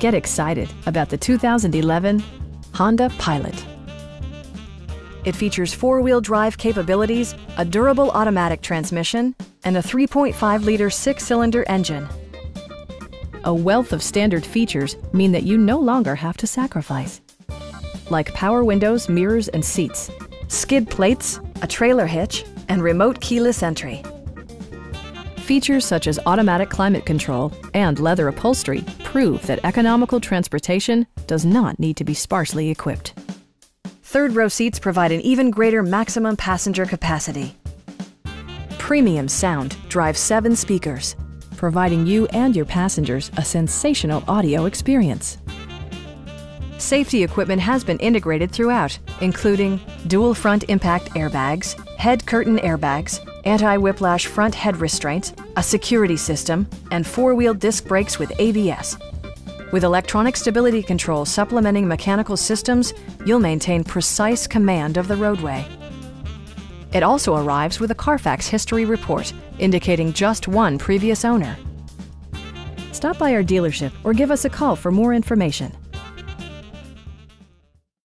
Get excited about the 2011 Honda Pilot. It features four-wheel drive capabilities, a durable automatic transmission, and a 3.5-liter six-cylinder engine. A wealth of standard features mean that you no longer have to sacrifice, like power windows, mirrors, and seats, skid plates, a trailer hitch, and remote keyless entry. Features such as automatic climate control and leather upholstery prove that economical transportation does not need to be sparsely equipped. Third-row seats provide an even greater maximum passenger capacity. Premium sound drives 7 speakers, providing you and your passengers a sensational audio experience. Safety equipment has been integrated throughout, including dual front impact airbags, head curtain airbags, anti-whiplash front head restraints, a security system, and four-wheel disc brakes with ABS. With electronic stability control supplementing mechanical systems, you'll maintain precise command of the roadway. It also arrives with a Carfax history report, indicating just one previous owner. Stop by our dealership or give us a call for more information.